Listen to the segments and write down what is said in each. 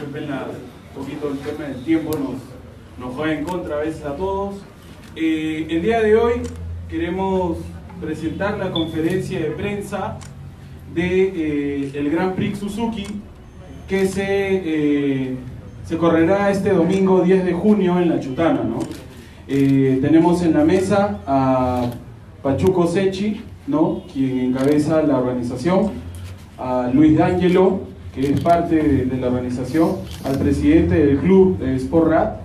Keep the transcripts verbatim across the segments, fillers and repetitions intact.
Un poquito el tema del tiempo nos, nos juega en contra a veces a todos. Eh, el día de hoy queremos presentar la conferencia de prensa de, eh, el Grand Prix Suzuki, que se, eh, se correrá este domingo diez de junio en La Chutana, ¿no? Eh, tenemos en la mesa a Pachuco Secchi, ¿no?, quien encabeza la organización, a Luis D'Angelo, que es parte de, de la organización, al presidente del club de Sport Rat,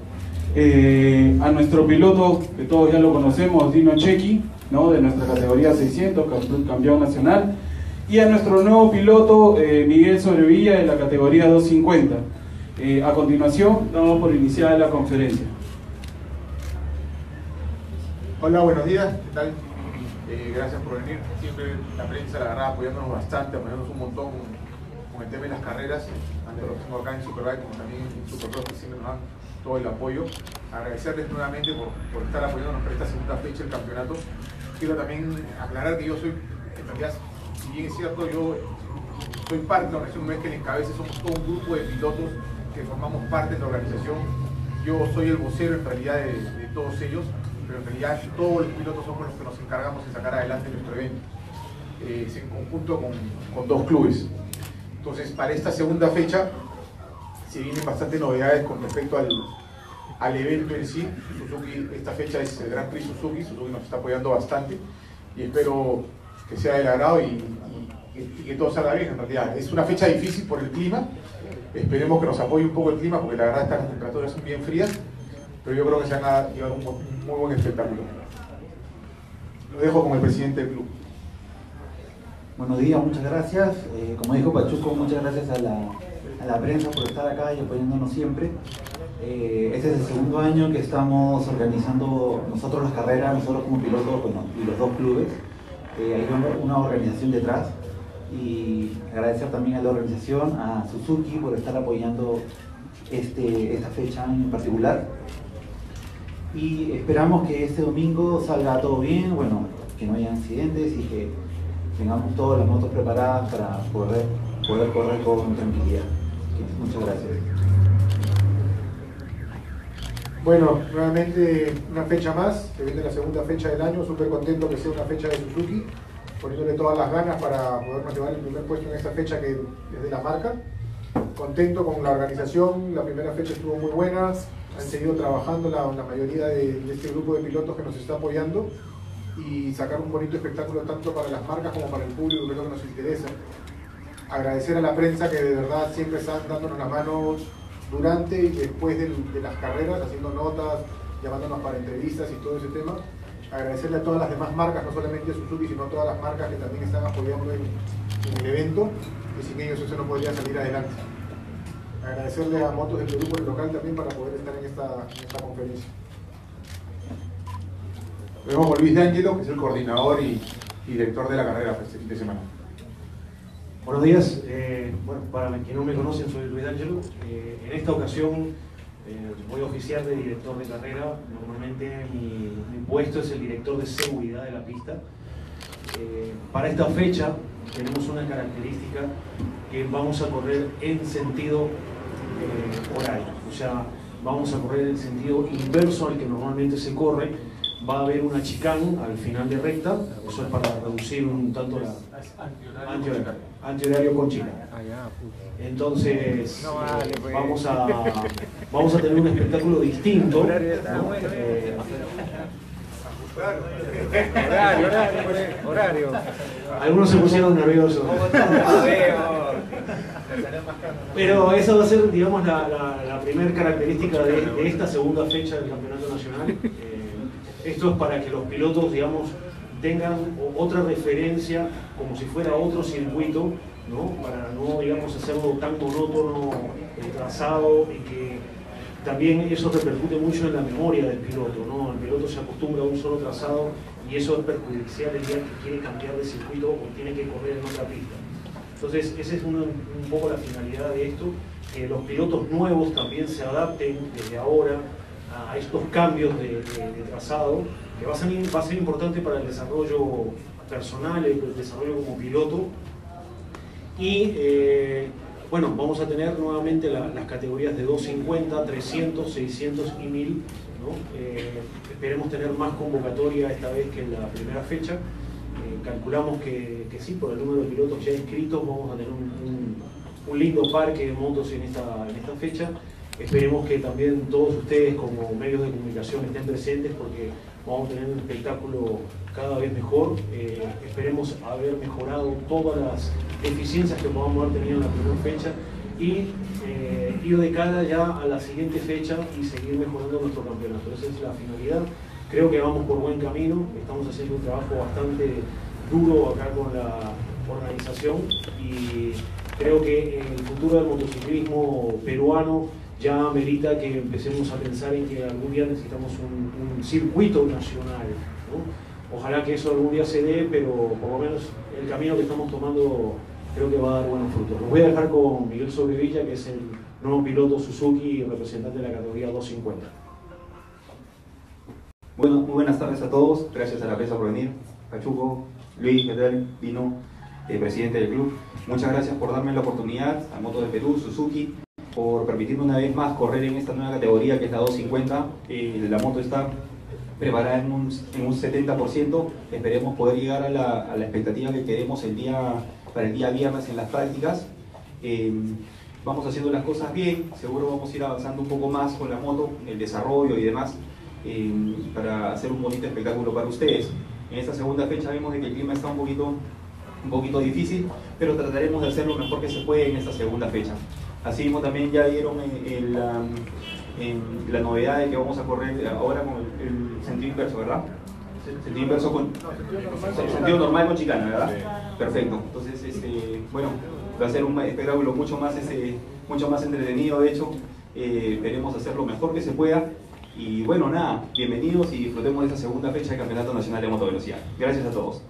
eh, a nuestro piloto, que todos ya lo conocemos, Dino Chechi, ¿no?, de nuestra categoría seiscientos, campeón nacional, y a nuestro nuevo piloto, eh, Miguel Sobrevilla, de la categoría doscientos cincuenta. Eh, a continuación, damos por iniciada la conferencia. Hola, buenos días, ¿qué tal? Eh, gracias por venir. Siempre la prensa, la verdad, apoyándonos bastante, apoyándonos un montón con el tema de las carreras, tanto lo que hacemos acá en Superbike como también en Superprofe, que siempre nos dan todo el apoyo. Agradecerles nuevamente por, por estar apoyándonos para esta segunda fecha del campeonato. Quiero también aclarar que yo soy, en realidad, si bien es cierto, yo soy parte de la organización, no es que en el cabeza, somos todo un grupo de pilotos que formamos parte de la organización. Yo soy el vocero en realidad de, de todos ellos, pero en realidad todos los pilotos somos los que nos encargamos de sacar adelante nuestro evento, eh, en conjunto con, con dos clubes. Entonces, para esta segunda fecha se vienen bastantes novedades con respecto al, al evento en sí. Suzuki, esta fecha es el Grand Prix Suzuki, Suzuki nos está apoyando bastante y espero que sea del agrado y, y, y que todo salga bien en realidad. Es una fecha difícil por el clima, esperemos que nos apoye un poco el clima porque la verdad estas temperaturas son bien frías, pero yo creo que se van a llevar un muy buen espectáculo. Lo dejo con el presidente del club. Buenos días, muchas gracias. Eh, como dijo Pachuco, muchas gracias a la, a la prensa por estar acá y apoyándonos siempre. Eh, este es el segundo año que estamos organizando nosotros las carreras, nosotros como pilotos, bueno, y los dos clubes. Eh, hay una, una organización detrás y agradecer también a la organización, a Suzuki, por estar apoyando este, esta fecha en particular. Y esperamos que este domingo salga todo bien, bueno, que no haya accidentes y que tengamos todas las motos preparadas para poder, poder correr con tranquilidad. Muchas gracias. Bueno, nuevamente una fecha más, que viene la segunda fecha del año, súper contento que sea una fecha de Suzuki, poniéndole todas las ganas para podernos llevar el primer puesto en esta fecha que es de la marca. Contento con la organización, la primera fecha estuvo muy buena, han seguido trabajando la, la mayoría de, de este grupo de pilotos que nos está apoyando, y sacar un bonito espectáculo tanto para las marcas como para el público, que es lo que nos interesa. Agradecer a la prensa que de verdad siempre están dándonos la mano durante y después de, de las carreras, haciendo notas, llamándonos para entrevistas y todo ese tema. Agradecerle a todas las demás marcas, no solamente a Suzuki, sino a todas las marcas que también están apoyando en, en el evento, y sin ellos eso no podría salir adelante. Agradecerle a Motos del Perú, el local, también para poder estar en esta, en esta conferencia. Nos vemos con Luis D'Angelo, que es el coordinador y, y director de la carrera este fin de semana. Buenos días, eh, bueno, para quienes no me conocen, soy Luis D'Angelo. Eh, en esta ocasión eh, voy a oficiar de director de carrera. Normalmente mi, mi puesto es el director de seguridad de la pista. Eh, para esta fecha tenemos una característica que vamos a correr en sentido eh, horario, o sea, vamos a correr en sentido inverso al que normalmente se corre. Va a haber una chicane al final de recta, eso es para reducir un tanto la antihorario, antihorario con chicane. Entonces eh, vamos, a, vamos a tener un espectáculo distinto, ¿no? Eh, horario, horario, horario. Algunos se pusieron nerviosos. Pero esa va a ser, digamos, la, la, la primera característica de, de esta segunda fecha del Campeonato Nacional. Eh, Esto es para que los pilotos, digamos, tengan otra referencia como si fuera otro circuito, ¿no? Para no, digamos, hacerlo tan monótono, eh, trazado, y que también eso repercute mucho en la memoria del piloto, ¿no? El piloto se acostumbra a un solo trazado y eso es perjudicial el día que quiere cambiar de circuito o tiene que correr en otra pista. Entonces, esa es una, un poco la finalidad de esto, que los pilotos nuevos también se adapten desde ahora a estos cambios de, de, de trazado, que va a, ser, va a ser importante para el desarrollo personal, el, el desarrollo como piloto, y eh, bueno, vamos a tener nuevamente la, las categorías de doscientos cincuenta, trescientos, seiscientos y mil, ¿no? Eh, esperemos tener más convocatoria esta vez que en la primera fecha. Eh, calculamos que, que sí, por el número de pilotos ya inscritos vamos a tener un, un, un lindo parque de motos en esta, en esta fecha. Esperemos que también todos ustedes como medios de comunicación estén presentes, porque vamos a tener un espectáculo cada vez mejor. Eh, esperemos haber mejorado todas las deficiencias que podamos haber tenido en la primera fecha y eh, ir de cara ya a la siguiente fecha y seguir mejorando nuestro campeonato. Esa es la finalidad. Creo que vamos por buen camino, estamos haciendo un trabajo bastante duro acá con la organización y creo que el futuro del motociclismo peruano ya amerita que empecemos a pensar en que algún día necesitamos un, un circuito nacional, ¿no? Ojalá que eso algún día se dé, pero por lo menos el camino que estamos tomando creo que va a dar buenos frutos. Los voy a dejar con Miguel Sobrevilla, que es el nuevo piloto Suzuki y representante de la categoría doscientos cincuenta. Bueno, muy buenas tardes a todos, gracias a la prensa por venir. Pachuco, Luis, ¿qué tal? Dino, eh, presidente del club. Muchas gracias por darme la oportunidad a Motos del Perú, Suzuki, por permitirme una vez más correr en esta nueva categoría que es la doscientos cincuenta. Eh, la moto está preparada en un, en un setenta por ciento, esperemos poder llegar a la, a la expectativa que queremos el día, para el día viernes en las prácticas. Eh, vamos haciendo las cosas bien, seguro vamos a ir avanzando un poco más con la moto, el desarrollo y demás, eh, para hacer un bonito espectáculo para ustedes. En esta segunda fecha vemos de que el clima está un poquito, un poquito difícil, pero trataremos de hacer lo mejor que se puede en esta segunda fecha. Así mismo también ya dieron el, el, la, el, la novedad de que vamos a correr ahora con el, el sentido inverso, ¿verdad? Sentido inverso con... No, sentido normal con chicana, ¿verdad? Sí. Perfecto. Entonces, este, bueno, va a ser un espectáculo mucho más, este, mucho más entretenido, de hecho. Eh, veremos hacer lo mejor que se pueda. Y bueno, nada, bienvenidos y disfrutemos de esta segunda fecha del Campeonato Nacional de Motovelocidad. Gracias a todos.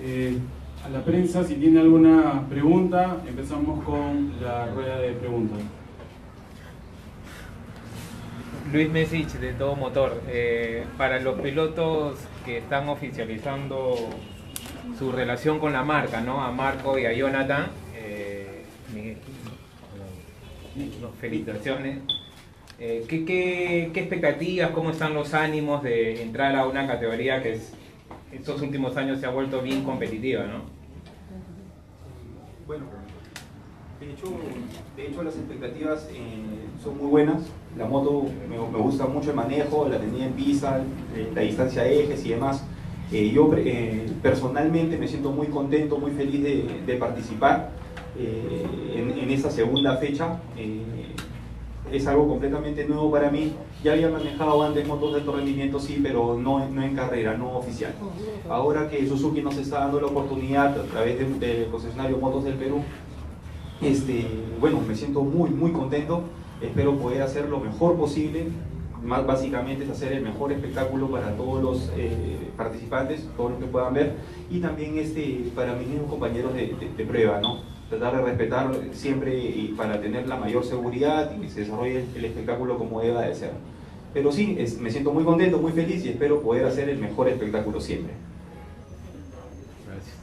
Eh... A la prensa, si tiene alguna pregunta, empezamos con la rueda de preguntas. Luis Mesich, de Todo Motor. Eh, para los pilotos que están oficializando su relación con la marca, ¿no? A Marco y a Jonathan, eh, Miguel, no, felicitaciones. Eh, ¿qué, qué, ¿Qué expectativas, cómo están los ánimos de entrar a una categoría que es... estos últimos años se ha vuelto bien competitiva, ¿no? Bueno, de hecho, de hecho las expectativas eh, son muy buenas. La moto me, me gusta mucho el manejo, la tenía en pista, eh, la distancia de ejes y demás. Eh, yo eh, personalmente me siento muy contento, muy feliz de, de participar eh, en, en esta segunda fecha. Eh, es algo completamente nuevo para mí. Ya había manejado antes motos de alto rendimiento, sí, pero no, no en carrera, no oficial. Ahora que Suzuki nos está dando la oportunidad a través del de concesionario Motos del Perú, este, bueno, me siento muy, muy contento. Espero poder hacer lo mejor posible. Más básicamente es hacer el mejor espectáculo para todos los eh, participantes, todos los que puedan ver, y también este, para mis mismos compañeros de, de, de prueba, ¿no? Tratar de respetar siempre y para tener la mayor seguridad y que se desarrolle el espectáculo como deba de ser. Pero sí, es, me siento muy contento, muy feliz y espero poder hacer el mejor espectáculo siempre. Gracias.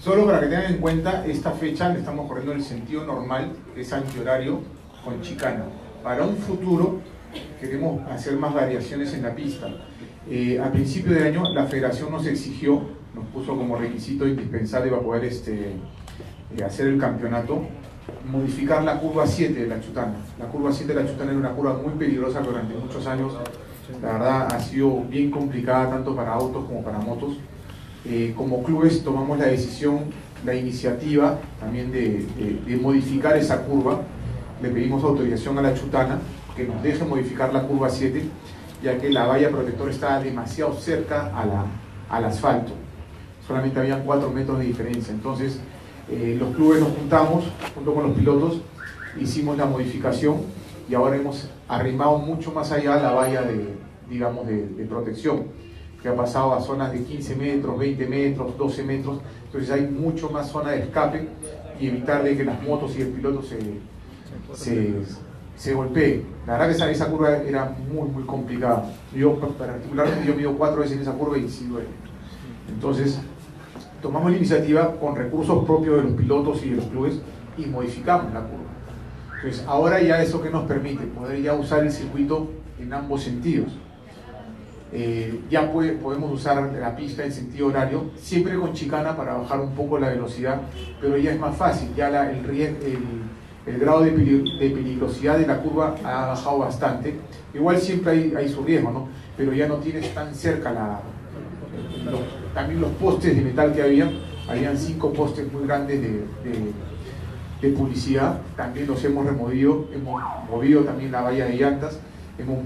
Solo para que tengan en cuenta, esta fecha le estamos corriendo en el sentido normal, es antihorario con chicana. Para un futuro queremos hacer más variaciones en la pista. Eh, a principio de año la federación nos exigió, nos puso como requisito indispensable para poder este, eh, hacer el campeonato, modificar la curva siete de La Chutana. La curva siete de La Chutana era una curva muy peligrosa durante muchos años. La verdad ha sido bien complicada tanto para autos como para motos. Eh, como clubes tomamos la decisión, la iniciativa también de, de, de modificar esa curva. Le pedimos autorización a La Chutana que nos deje modificar la curva siete, ya que la valla protectora está demasiado cerca a la, al asfalto. Solamente habían cuatro metros de diferencia. Entonces eh, los clubes nos juntamos junto con los pilotos, hicimos la modificación y ahora hemos arrimado mucho más allá la valla de, digamos, de, de protección, que ha pasado a zonas de quince metros, veinte metros, doce metros. Entonces hay mucho más zona de escape y evitar de que las motos y el piloto se, se, se golpeen. La verdad que esa, esa curva era muy muy complicada. Yo particularmente yo mido cuatro veces en esa curva y sí duele. Entonces tomamos la iniciativa con recursos propios de los pilotos y de los clubes y modificamos la curva. Entonces, ahora ya eso que nos permite poder ya usar el circuito en ambos sentidos. Eh, ya puede, podemos usar la pista en sentido horario, siempre con chicana para bajar un poco la velocidad, pero ya es más fácil, ya la, el, el, el grado de, peligro, de peligrosidad de la curva ha bajado bastante. Igual siempre hay, hay su riesgo, ¿no? Pero ya no tienes tan cerca la, los, también los postes de metal que había, habían cinco postes muy grandes de, de de publicidad, también los hemos removido, hemos movido también la valla de llantas, hemos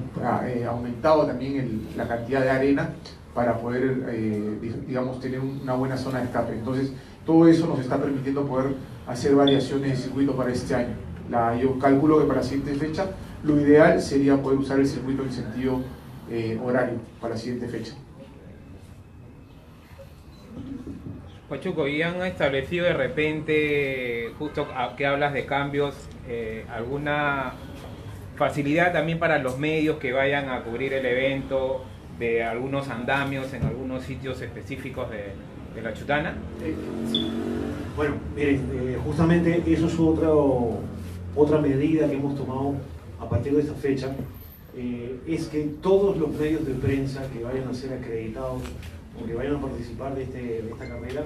eh, aumentado también el, la cantidad de arena para poder, eh, digamos, tener una buena zona de escape. Entonces, todo eso nos está permitiendo poder hacer variaciones de circuito para este año. La, yo calculo que para la siguiente fecha, lo ideal sería poder usar el circuito en sentido eh, horario para la siguiente fecha. Pachuco, ¿y han establecido de repente, justo que hablas de cambios, eh, alguna facilidad también para los medios que vayan a cubrir el evento, de algunos andamios en algunos sitios específicos de, de La Chutana? Bueno, miren, justamente eso es otra, otra medida que hemos tomado a partir de esta fecha, eh, es que todos los medios de prensa que vayan a ser acreditados o que vayan a participar de, este, de esta carrera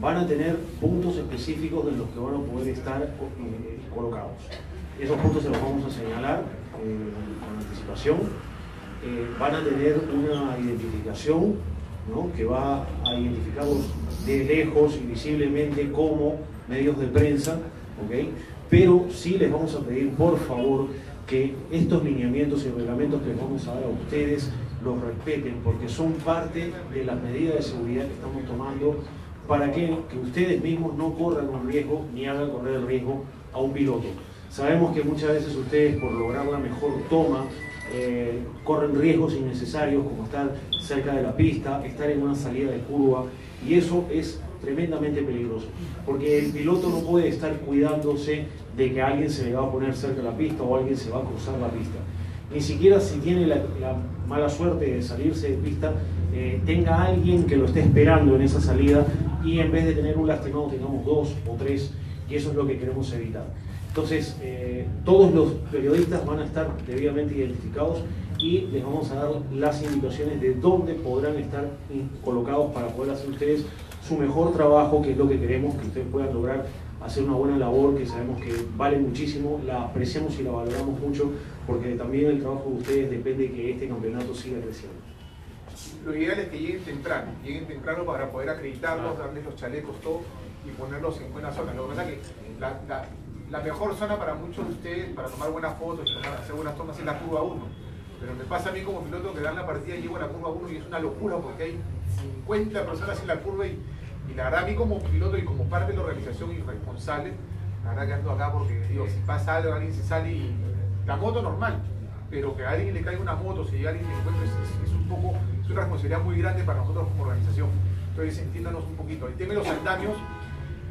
van a tener puntos específicos de los que van a poder estar eh, colocados. Esos puntos se los vamos a señalar eh, con anticipación. Eh, van a tener una identificación, ¿no?, que va a identificarlos de lejos y visiblemente como medios de prensa, ¿okay? Pero sí les vamos a pedir, por favor, que estos lineamientos y reglamentos que les vamos a dar a ustedes los respeten, porque son parte de las medidas de seguridad que estamos tomando para que, que ustedes mismos no corran un riesgo ni hagan correr el riesgo a un piloto. Sabemos que muchas veces ustedes, por lograr la mejor toma, eh, corren riesgos innecesarios, como estar cerca de la pista, estar en una salida de curva, y eso es tremendamente peligroso, porque el piloto no puede estar cuidándose de que alguien se le va a poner cerca de la pista o alguien se va a cruzar la pista. Ni siquiera si tiene la, la mala suerte de salirse de pista, eh, tenga a alguien que lo esté esperando en esa salida y en vez de tener un lastimado tengamos dos o tres, y eso es lo que queremos evitar. Entonces, eh, todos los periodistas van a estar debidamente identificados y les vamos a dar las indicaciones de dónde podrán estar colocados para poder hacer ustedes su mejor trabajo, que es lo que queremos, que ustedes puedan lograr hacer una buena labor, que sabemos que vale muchísimo, la apreciamos y la valoramos mucho, porque también el trabajo de ustedes depende de que este campeonato siga creciendo. Lo ideal es que lleguen temprano, lleguen temprano para poder acreditarlos, darles los chalecos, todo, y ponerlos en buena zona. Lo que pasa es que la, la, la mejor zona para muchos de ustedes, para tomar buenas fotos, para hacer buenas tomas, es la curva uno. Pero me pasa a mí como piloto que dan la partida y llego a la curva uno y es una locura porque hay cincuenta personas en la curva y... Y la verdad, a mí como piloto y como parte de la organización y responsable, la verdad que ando acá porque, digo, si pasa algo, alguien se sale y la moto normal, pero que a alguien le caiga una moto, si alguien le encuentra, es, es un poco, es una responsabilidad muy grande para nosotros como organización. Entonces, entiéndanos un poquito. El tema de los andamios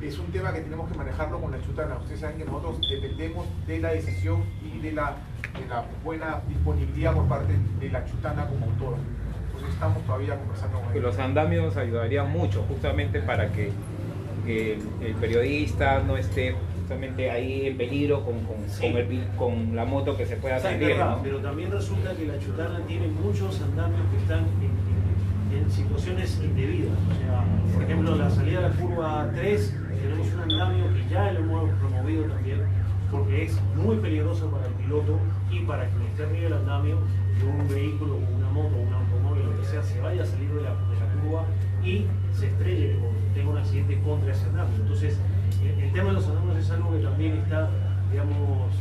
es un tema que tenemos que manejarlo con La Chutana. Ustedes saben que nosotros dependemos de la decisión y de la, de la buena disponibilidad por parte de La Chutana como autora. Estamos todavía conversando con ellos. Que los andamios ayudarían mucho justamente para que el, el periodista no esté justamente ahí en peligro con, con, sí. con, el, con la moto que se pueda salir, ¿no? Pero también resulta que La Chutana tiene muchos andamios que están en, en, en situaciones indebidas. O sea, por ejemplo, la salida de la curva tres, tenemos un andamio que ya lo hemos promovido también, porque es muy peligroso para el piloto y para quien esté arriba del andamio, que un vehículo, una moto, un automóvil, lo que sea, se vaya a salir de la, de la curva y se estrelle o tenga un accidente contra ese andamio. Entonces, el, el tema de los andamios es algo que también está, digamos,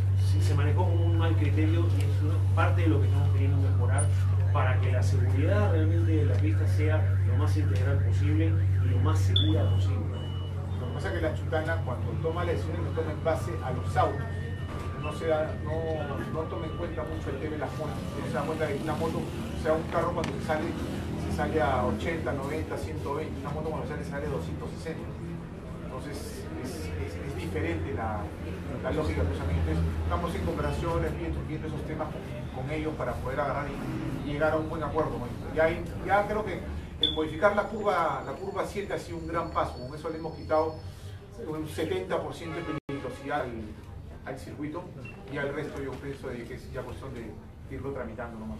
se manejó como un mal criterio y es una parte de lo que estamos queriendo mejorar para que la seguridad realmente de la pista sea lo más integral posible y lo más segura posible. Lo que pasa es que La Chutana, cuando toma las decisiones, lo toma en base a los autos. No, se da, no, no toma en cuenta mucho el tema de las motos. No se da cuenta de que una moto, o sea, un carro cuando se sale, se sale a ochenta, noventa, ciento veinte, una moto cuando sale se sale a doscientos sesenta. Entonces es, es, es diferente la, la lógica. Entonces, estamos en cooperaciones, viendo, viendo esos temas con, con ellos para poder agarrar y, y llegar a un buen acuerdo. Ya, ya creo que el el modificar la curva, la curva siete ha sido un gran paso. Con eso le hemos quitado un setenta por ciento de peligrosidad al, al circuito, y al resto yo pienso de que es ya cuestión de, de irlo tramitando nomás.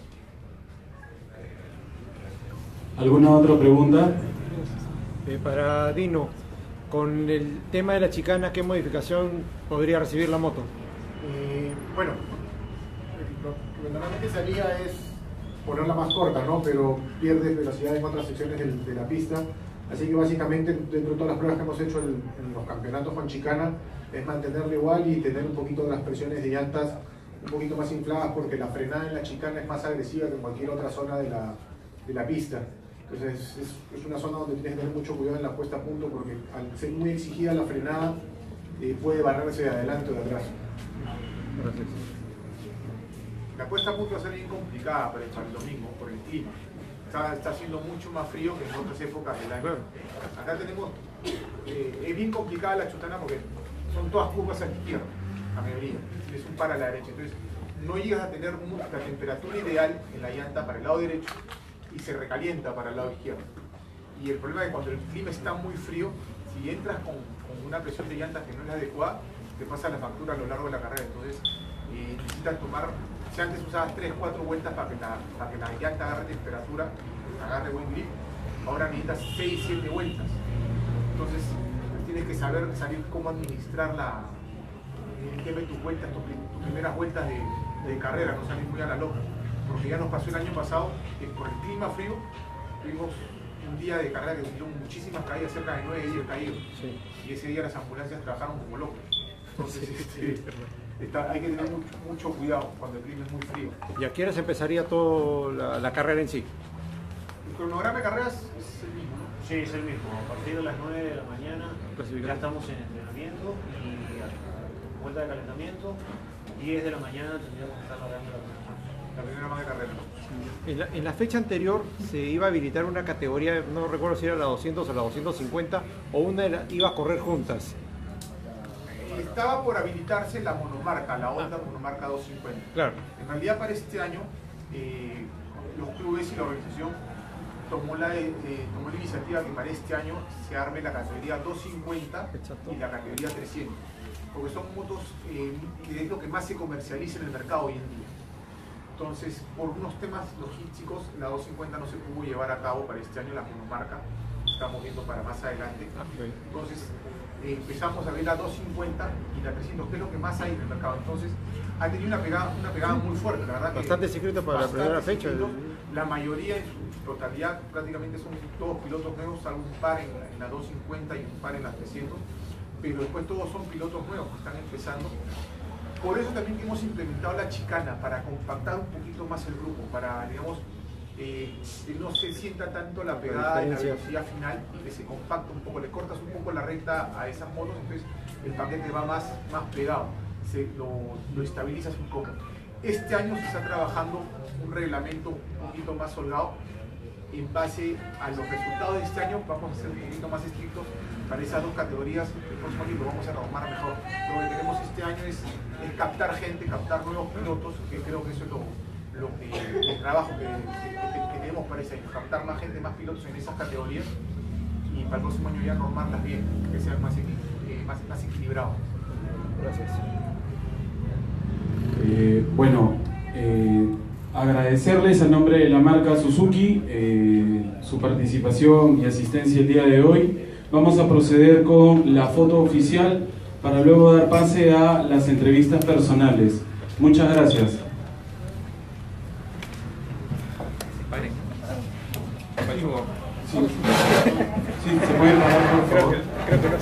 ¿Alguna otra pregunta? Eh, para Dino, con el tema de la chicana, ¿qué modificación podría recibir la moto? Eh, bueno, lo que normalmente se haría es ponerla más corta, ¿no? Pero pierdes velocidad en otras secciones de, de la pista. Así que básicamente, dentro de todas las pruebas que hemos hecho en, en los campeonatos con chicana, es mantenerla igual y tener un poquito de las presiones de llantas un poquito más infladas, porque la frenada en la chicana es más agresiva que en cualquier otra zona de la, de la pista. Entonces es, es una zona donde tienes que tener mucho cuidado en la puesta a punto, porque al ser muy exigida la frenada eh, puede barrerse de adelante o de atrás. Gracias. La puesta a punto va a ser bien complicada para el domingo por el clima. Está, está haciendo mucho más frío que en otras épocas del año. Acá tenemos... Eh, es bien complicada la Chutana porque son todas curvas a la izquierda, a mayoría. Es un par a la derecha. Entonces no llegas a tener la temperatura ideal en la llanta para el lado derecho, y se recalienta para el lado izquierdo. Y el problema es que cuando el clima está muy frío, si entras con, con una presión de llantas que no es la adecuada, te pasa la factura a lo largo de la carrera. Entonces eh, necesitas tomar, si antes usabas tres, cuatro vueltas para que, la, para que la llanta agarre temperatura, agarre buen grip, ahora necesitas seis, siete vueltas. Entonces tienes que saber salir cómo administrar la, el tema de tus vueltas, tus, tus primeras vueltas de, de carrera, no salir muy a la loca. Porque ya nos pasó el año pasado, que por el clima frío, tuvimos un día de carrera que tuvieron muchísimas caídas, cerca de nueve, diez caídas. Sí. Y ese día las ambulancias trabajaron como locos. Entonces sí, este, sí, está, hay que tener mucho, mucho cuidado cuando el clima es muy frío. ¿Y a qué hora se empezaría toda la, la carrera en sí? El cronograma de carreras es el mismo, ¿no? Sí, es el mismo. A partir de las nueve de la mañana ya estamos en entrenamiento y a vuelta de calentamiento. diez de la mañana tendríamos que estar largando la carrera. La primera más de carrera. En la, en la fecha anterior se iba a habilitar una categoría, no recuerdo si era la doscientos o la doscientos cincuenta, o una la, iba a correr juntas. Estaba por habilitarse la monomarca, la Honda ah. monomarca doscientos cincuenta. Claro. En realidad para este año eh, los clubes y la organización tomó la, eh, tomó la iniciativa que para este año se arme la categoría doscientos cincuenta. Exacto. Y la categoría trescientos, porque son motos eh, que es lo que más se comercializa en el mercado hoy en día. Entonces, por unos temas logísticos, la doscientos cincuenta no se pudo llevar a cabo para este año, la monomarca, estamos viendo para más adelante. Okay. Entonces, eh, empezamos a ver la doscientos cincuenta y la trescientos, que es lo que más hay en el mercado. Entonces, ha tenido una pegada, una pegada muy fuerte, la verdad. Bastante secreto para la primera fecha. La mayoría, en su totalidad, prácticamente son todos pilotos nuevos, salvo un par en, en la doscientos cincuenta y un par en las trescientos, pero después todos son pilotos nuevos que están empezando. Por eso también hemos implementado la chicana, para compactar un poquito más el grupo, para, digamos, eh, que no se sienta tanto la pegada en la velocidad final y que se compacta un poco, le cortas un poco la recta a esas motos, entonces el paquete va más, más pegado, se, lo, lo estabilizas un poco. Este año se está trabajando un reglamento un poquito más holgado. En base a los resultados de este año vamos a ser un poquito más estrictos para esas dos categorías. El próximo año lo vamos a retomar mejor. Lo que tenemos este año es, es captar gente, captar nuevos pilotos, que creo que eso es lo, lo, eh, el trabajo que, que, que tenemos para ese año, captar más gente, más pilotos en esas categorías, y para el próximo año ya normarlas bien, que sean más, eh, más, más equilibrados. Gracias. Eh, bueno, eh... agradecerles a nombre de la marca Suzuki eh, su participación y asistencia el día de hoy. Vamos a proceder con la foto oficial para luego dar pase a las entrevistas personales. Muchas gracias. Sí, se pueden parar, por favor.